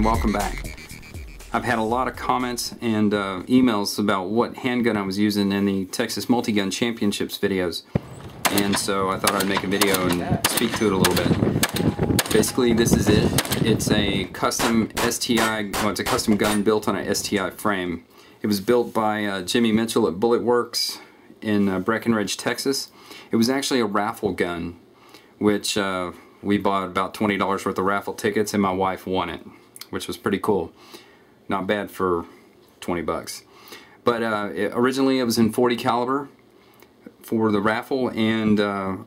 and welcome back. I've had a lot of comments and emails about what handgun I was using in the Texas Multigun Championships videos, and so I thought I'd make a video and speak to it a little bit. Basically, this is it. It's a custom STI, well, it's a custom gun built on a STI frame. It was built by Jimmy Mitchell at Bullet Works in Breckenridge, Texas. It was actually a raffle gun, which we bought about $20 worth of raffle tickets, and my wife won it, which was pretty cool. Not bad for 20 bucks. But originally it was in .40 caliber for the raffle, and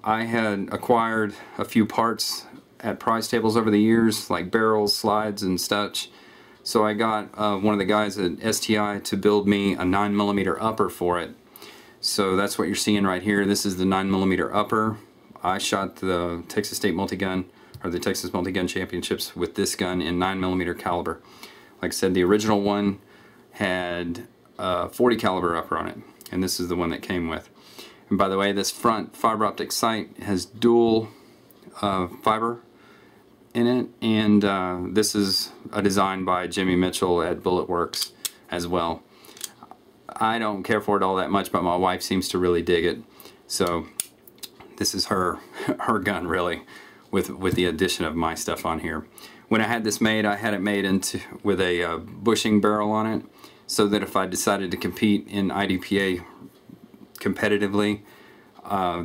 I had acquired a few parts at prize tables over the years, like barrels, slides, and such. So I got one of the guys at STI to build me a 9mm upper for it. So that's what you're seeing right here. This is the 9mm upper. I shot the Texas State Multigun, or the Texas Multigun Championships, with this gun in 9mm caliber. Like I said, the original one had a .40 caliber upper on it, and this is the one that came with. And by the way, this front fiber optic sight has dual fiber in it, and this is a design by Jimmy Mitchell at Bullet Works as well. I don't care for it all that much, but my wife seems to really dig it. So this is her gun, really, with the addition of my stuff on here. When I had this made, I had it made with a bushing barrel on it, so that if I decided to compete in IDPA competitively,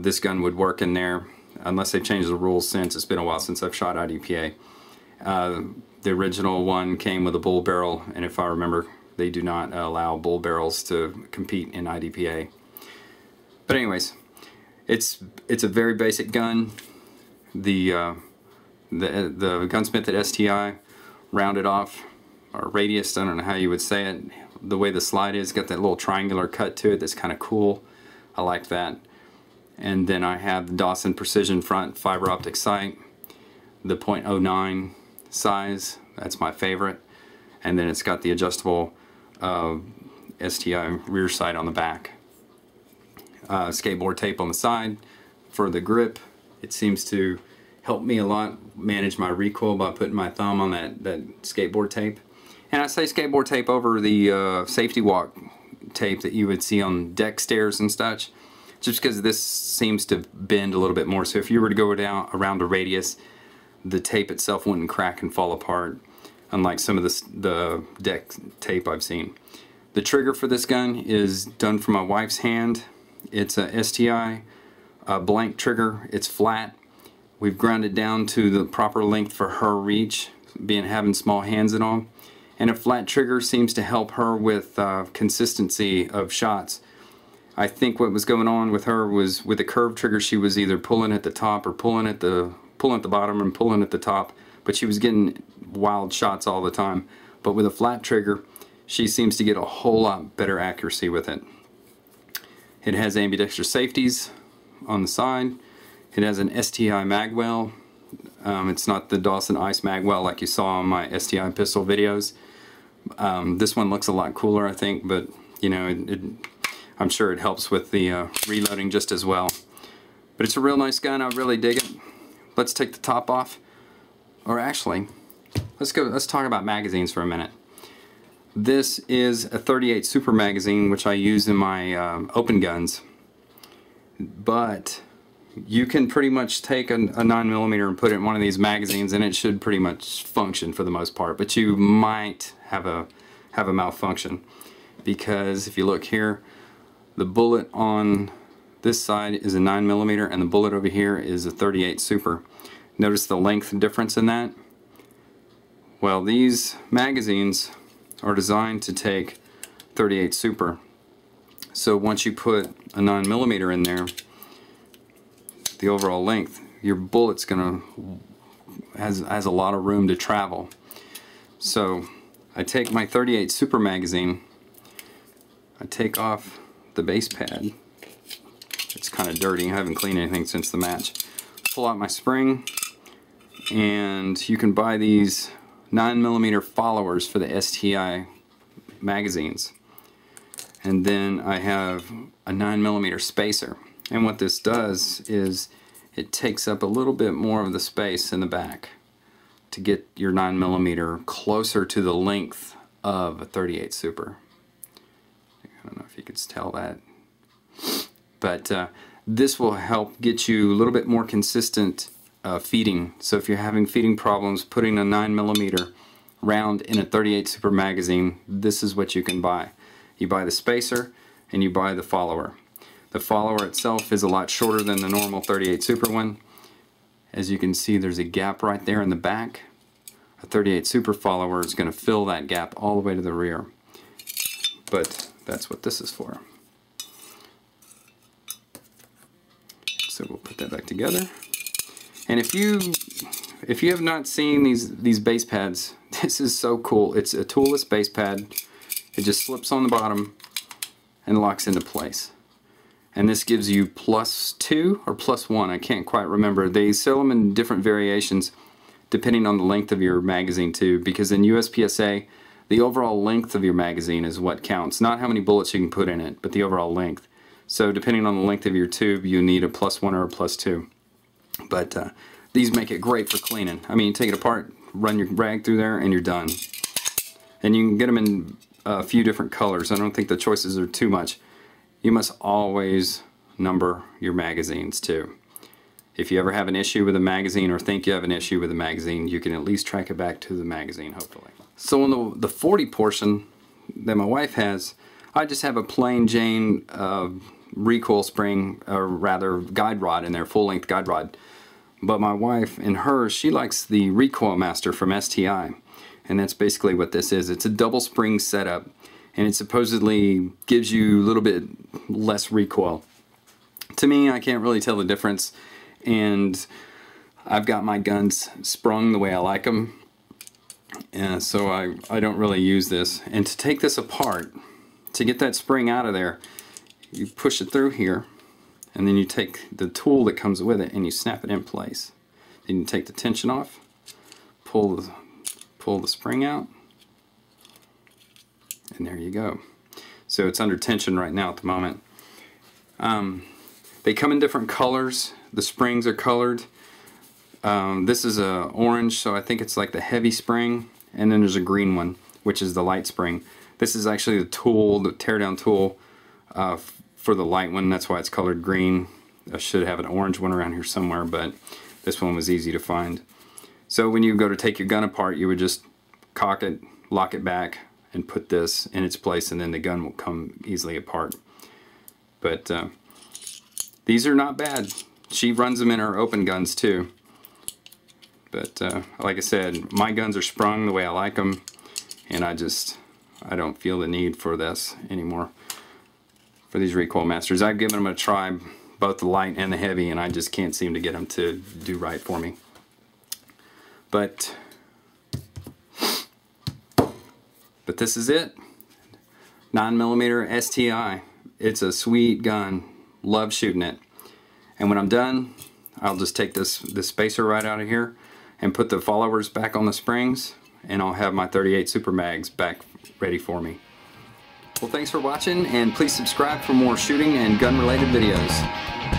this gun would work in there, unless they've changed the rules since. It's been a while since I've shot IDPA. The original one came with a bull barrel, and if I remember, they do not allow bull barrels to compete in IDPA. But anyways, it's a very basic gun. The gunsmith at STI rounded off, or radiused, I don't know how you would say it, the way the slide is, got that little triangular cut to it that's kind of cool. I like that. And then I have the Dawson Precision front fiber optic sight, the .09 size, that's my favorite, and then it's got the adjustable STI rear sight on the back. Skateboard tape on the side for the grip. It seems to helped me a lot manage my recoil by putting my thumb on that skateboard tape. And I say skateboard tape over the safety walk tape that you would see on deck stairs and such, just because this seems to bend a little bit more. So if you were to go down around a radius, the tape itself wouldn't crack and fall apart, unlike some of the deck tape I've seen. The trigger for this gun is done for my wife's hand. It's a STI blank trigger. It's flat. We've ground it down to the proper length for her reach, having small hands and all. And a flat trigger seems to help her with consistency of shots. I think what was going on with her was with the curved trigger, she was either pulling at the top or pulling at the bottom and pulling at the top, but she was getting wild shots all the time. But with a flat trigger, she seems to get a whole lot better accuracy with it. It has ambidextrous safeties on the side. It has an STI magwell. It's not the Dawson Ice magwell like you saw on my STI pistol videos. This one looks a lot cooler, I think, but you know, I'm sure it helps with the reloading just as well. But it's a real nice gun. I really dig it. Let's take the top off, or actually, let's talk about magazines for a minute. This is a 38 Super magazine, which I use in my open guns, but you can pretty much take a 9mm and put it in one of these magazines, and it should pretty much function for the most part. But you might have a malfunction, because if you look here, the bullet on this side is a 9mm and the bullet over here is a 38 Super. Notice the length difference in that? Well, these magazines are designed to take 38 Super. So once you put a 9mm in there, the overall length, your bullet's gonna has a lot of room to travel. So I take my 38 Super magazine, I take off the base pad. It's kind of dirty, I haven't cleaned anything since the match. Pull out my spring, and you can buy these 9mm followers for the STI magazines. And then I have a 9mm spacer. And what this does is it takes up a little bit more of the space in the back to get your 9mm closer to the length of a 38 Super. I don't know if you could tell that, but this will help get you a little bit more consistent feeding. So if you're having feeding problems, putting a 9mm round in a 38 Super magazine, this is what you can buy. You buy the spacer and you buy the follower. The follower itself is a lot shorter than the normal 38 Super one. As you can see, there's a gap right there in the back. A 38 Super follower is going to fill that gap all the way to the rear. But that's what this is for. So we'll put that back together. And if you have not seen these base pads, this is so cool. It's a toolless base pad. It just slips on the bottom and locks into place. And this gives you +2 or +1, I can't quite remember. They sell them in different variations depending on the length of your magazine too, because in USPSA, the overall length of your magazine is what counts, not how many bullets you can put in it, but the overall length. So depending on the length of your tube, you need a +1 or a +2. But these make it great for cleaning. I mean, you take it apart, run your rag through there, and you're done. And you can get them in a few different colors. I don't think the choices are too much. You must always number your magazines too. If you ever have an issue with a magazine or think you have an issue with a magazine, you can at least track it back to the magazine, hopefully. So on the 40 portion that my wife has, I just have a plain Jane recoil spring, or rather guide rod in there, full-length guide rod. But my wife and hers, she likes the Recoil Master from STI. And that's basically what this is. It's a double spring setup. And it supposedly gives you a little bit less recoil. To me, I can't really tell the difference, and I've got my guns sprung the way I like them, and so I don't really use this. And to take this apart, to get that spring out of there, you push it through here, and then you take the tool that comes with it and you snap it in place. Then you take the tension off, pull the spring out, and there you go. So it's under tension right now at the moment. They come in different colors. The springs are colored. This is a orange, so I think it's like the heavy spring, and then there's a green one, which is the light spring. This is actually the tool, the teardown tool for the light one. That's why it's colored green. I should have an orange one around here somewhere, but this one was easy to find. So when you go to take your gun apart, you would just cock it, lock it back, and put this in its place, and then the gun will come easily apart. But these are not bad. She runs them in her open guns too. But like I said, my guns are sprung the way I like them, and I don't feel the need for this anymore, for these Recoil Masters. I've given them a try, both the light and the heavy, and I just can't seem to get them to do right for me. But this is it. 9mm STI. It's a sweet gun. Love shooting it. And when I'm done, I'll just take this spacer right out of here and put the followers back on the springs, and I'll have my 38 Super Mags back ready for me. Well, thanks for watching, and please subscribe for more shooting and gun related videos.